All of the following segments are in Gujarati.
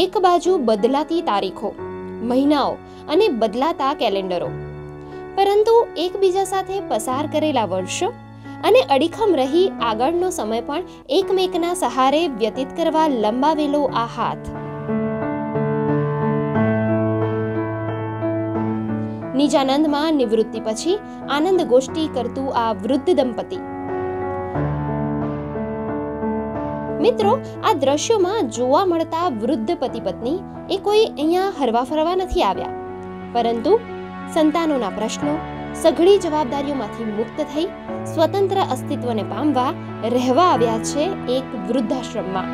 એક બાજુ બદલાતી તારીખો, મહિનાઓ અને બદલાતા કેલેન્ડરો, પરંતુ એકબીજા સાથે પસાર કરેલા વર્ષો અને અડીખમ રહી આગળનો સમય પણ એકમેકના સહારે વ્યતીત કરવા લંબાવેલો આ હાથ નિજાનંદમાં નિવૃત્તિ પછી આનંદ ગોષ્ઠી કરતું આ વૃદ્ધ દંપતી મિત્રો, આ દ્રશ્યોમાં જોવા મળતા વૃદ્ધ પતિ પત્ની એ કોઈ અહીંયા હરવા ફરવા નથી આવ્યા, પરંતુ સંતાનોના પ્રશ્નો, સઘળી જવાબદારીઓમાંથી મુક્ત થઈ સ્વતંત્ર અસ્તિત્વને પામવા રહેવા આવ્યા છે એક વૃદ્ધાશ્રમમાં.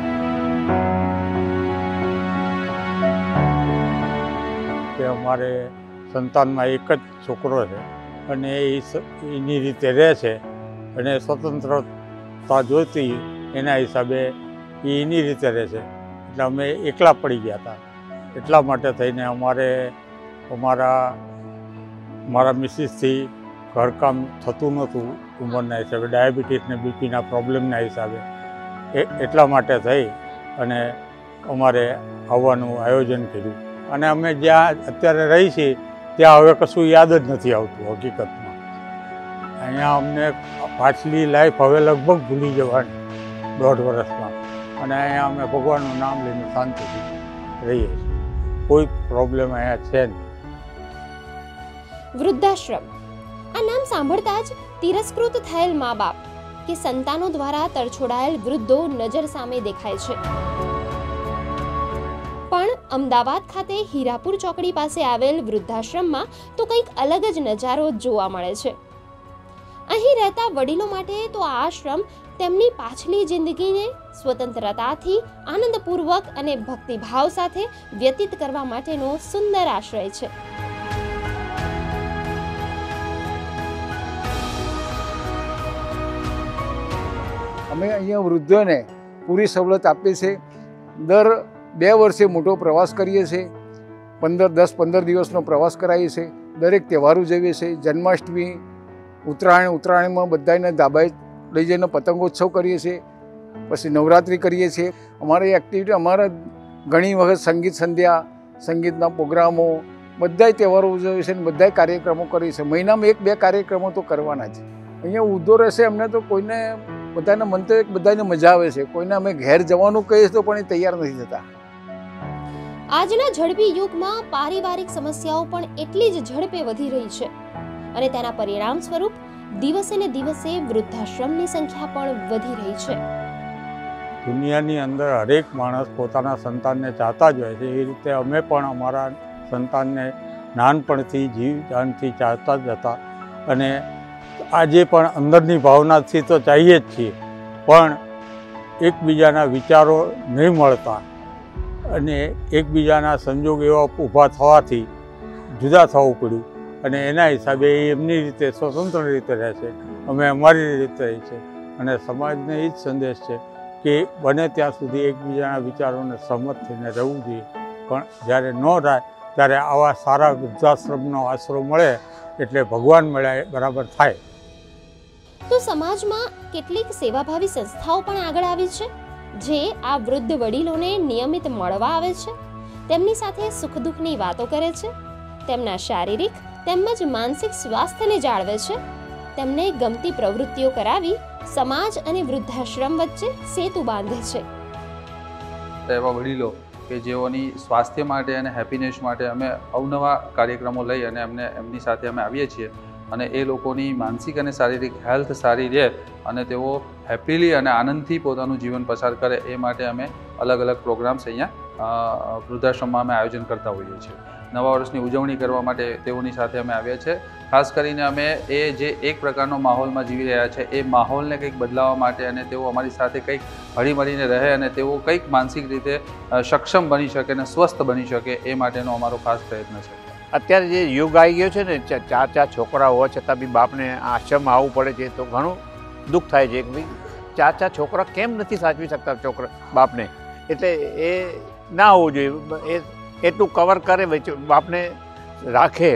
અમારે સંતાનમાં એક જ છોકરો છે અને એની રીતે રહે છે અને સ્વતંત્રતા જોતી એના હિસાબે એની રીતે રહે છે, એટલે અમે એકલા પડી ગયા હતા. એટલા માટે થઈને અમારે મારા મિસિસથી ઘરકામ થતું નહોતું ઉંમરના હિસાબે, ડાયાબિટીસને બીપીના પ્રોબ્લેમના હિસાબે. એટલા માટે થઈ અને અમારે આવવાનું આયોજન કર્યું અને અમે જ્યાં અત્યારે રહી છીએ ત્યાં હવે કશું યાદ જ નથી આવતું હકીકતમાં. અહીંયા અમને પાછલી લાઈફ હવે લગભગ ભૂલી જવાની 1.5 વર્ષમાં, અને અહીંયા અમે ભગવાનનું નામ લઈને શાંતિથી રહીએ છીએ. કોઈ પ્રોબ્લેમ અહીંયા છે નહીં. વૃદ્ધાશ્રમ આ નામ સાંભળતા જ તિરસ્કૃત થયેલ મા બાપ કે સંતાનો દ્વારા તરછોડાયેલ વૃદ્ધો નજર સામે દેખાય છે. પણ અમદાવાદ ખાતે હીરાપુર ચોકડી પાસે આવેલ વૃદ્ધાશ્રમમાં તો કંઈક અલગ જ નજારો જોવા મળે છે. અહીં રહેતા વડીલો માટે તો આ આશ્રમ તેમની પાછલી જિંદગીને સ્વતંત્રતાથી આનંદપૂર્વક અને ભક્તિભાવ સાથે વ્યતીત કરવા માટેનો સુંદર આશ્રય છે. અમે અહીંયા વૃદ્ધોને પૂરી સવલત આપીએ છીએ. દર 2 વર્ષે મોટો પ્રવાસ કરીએ છીએ. 10-15 દિવસનો પ્રવાસ કરાવીએ છીએ. દરેક તહેવાર ઉજવીએ છીએ. જન્માષ્ટમી, ઉત્તરાયણમાં બધાને ધાબાએ લઈ જઈને પતંગોત્સવ કરીએ છીએ. પછી નવરાત્રિ કરીએ છીએ. અમારી એક્ટિવિટી અમારા ઘણી વખત સંગીત સંધ્યા, સંગીતના પ્રોગ્રામો, બધાય તહેવારો ઉજવીએ છીએ અને બધાય કાર્યક્રમો કરીએ છીએ. મહિનામાં 1-2 કાર્યક્રમો તો કરવાના જ. અહીંયા ઉદ્ધો રહેશે અમને તો કોઈને બધાના મન તો એક બધાને મજા આવે છે. કોઈને અમે ઘેર જવાનું કહીએ તો પણ એ તૈયાર નથી થતા. આજના ઝડપી યુગમાં પારિવારિક સમસ્યાઓ પણ એટલી જ ઝડપે વધી રહી છે અને તેના પરિણામ સ્વરૂપ દિવસે ને દિવસે વૃદ્ધાશ્રમની સંખ્યા પણ વધી રહી છે. દુનિયાની અંદર હરેક માણસ પોતાના સંતાનને ચાહતા જ હોય છે. એ રીતે અમે પણ અમારા સંતાનને નાનપણથી જીવજાનથી ચાહતા જ હતા અને આજે પણ અંદરની ભાવનાથી તો ચાહીએ જ છીએ, પણ એકબીજાના વિચારો નહીં મળતા અને એકબીજાના સંજોગ એવા ઊભા થવાથી જુદા થવું પડ્યું અને એના હિસાબે એમની રીતે સ્વતંત્ર રીતે રહે છે, અમે અમારી રીતે રહી છે. અને સમાજને એ જ સંદેશ છે કે બને ત્યાં સુધી એકબીજાના વિચારોને સહમત થઈને રહેવું જોઈએ, પણ જ્યારે ન રહે ત્યારે આવા સારા વૃદ્ધાશ્રમનો આશરો મળે એટલે ભગવાન મળ્યા બરાબર થાય. તો સમાજમાં કેટલીક સેવાભાવી સંસ્થાઓ પણ આગળ આવી છે જે આ વૃદ્ધ વડીલોને નિયમિત મળવા આવે છે, તેમની સાથે સુખ દુઃખની વાતો કરે છે, તેમના શારીરિક તેમજ માનસિક સ્વાસ્થ્યને જાળવે છે, તેમને ગમતી પ્રવૃત્તિઓ કરાવી સમાજ અને વૃદ્ધાશ્રમ વચ્ચે સેતુ બાંધે છે. એવા વડીલો કે જેઓની સ્વાસ્થ્ય માટે અને હેપીનેસ માટે અમે અવનવા કાર્યક્રમો લઈ અને એમની સાથે અમે આવીએ છીએ અને એ લોકોની માનસિક અને શારીરિક હેલ્થ સારી રહે અને તેઓ હેપીલી અને આનંદથી પોતાનું જીવન પસાર કરે એ માટે અમે અલગ અલગ પ્રોગ્રામ્સ અહીંયા વૃદ્ધાશ્રમમાં અમે આયોજન કરતા હોઈએ છીએ. નવા વર્ષની ઉજવણી કરવા માટે તેઓની સાથે અમે આવ્યા છીએ. ખાસ કરીને અમે એ જે એક પ્રકારનો માહોલમાં જીવી રહ્યા છે એ માહોલને કંઈક બદલાવવા માટે અને તેઓ અમારી સાથે કંઈક હળીમળીને રહે અને તેઓ કંઈક માનસિક રીતે સક્ષમ બની શકે અને સ્વસ્થ બની શકે એ માટેનો અમારો ખાસ પ્રયત્ન છે. અત્યારે જે યુગ આવી ગયો છે ને, 4-4 છોકરા હોવા છતાં બી બાપને આશ્રમમાં આવવું પડે છે તો ઘણું દુઃખ થાય છે કે ભાઈ 4-4 છોકરા કેમ નથી સાચવી શકતા બાપને, એટલે એ ના હોવું જોઈએ. એટલું કવર કરે, બાપને રાખે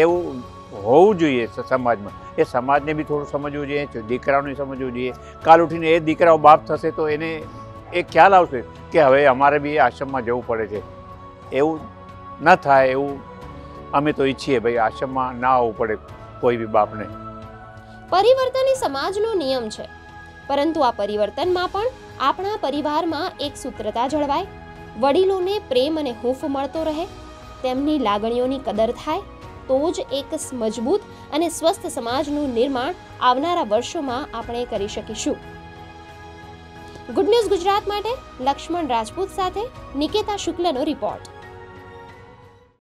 એવું હોવું જોઈએ સમાજમાં. એ સમાજને બી થોડું સમજવું જોઈએ, દીકરાઓને સમજવું જોઈએ. કાલ ઉઠીને એ દીકરાઓ બાપ થશે તો એને એ ખ્યાલ આવશે કે હવે અમારે બી આશ્રમમાં જવું પડે છે. એવું ન થાય એવું અમે તો ઈચ્છીએ ભાઈ, આશ્રમમાં ના આવવું પડે કોઈ બી બાપને. પરિવર્તન એ સમાજનો નિયમ છે, પરંતુ આ પરિવર્તનમાં પણ આપણા પરિવારમાં એક સૂત્રતા જળવાય, વડીલોને પ્રેમ અને હૂંફ મળતો રહે, તેમની લાગણીઓની કદર થાય તો જ એક મજબૂત અને સ્વસ્થ સમાજનું નિર્માણ આવનારા વર્ષોમાં આપણે કરી શકીશું. ગુડ ન્યૂઝ ગુજરાત માટે લક્ષ્મણ રાજપૂત સાથે નિકેતા શુક્લનો રિપોર્ટ.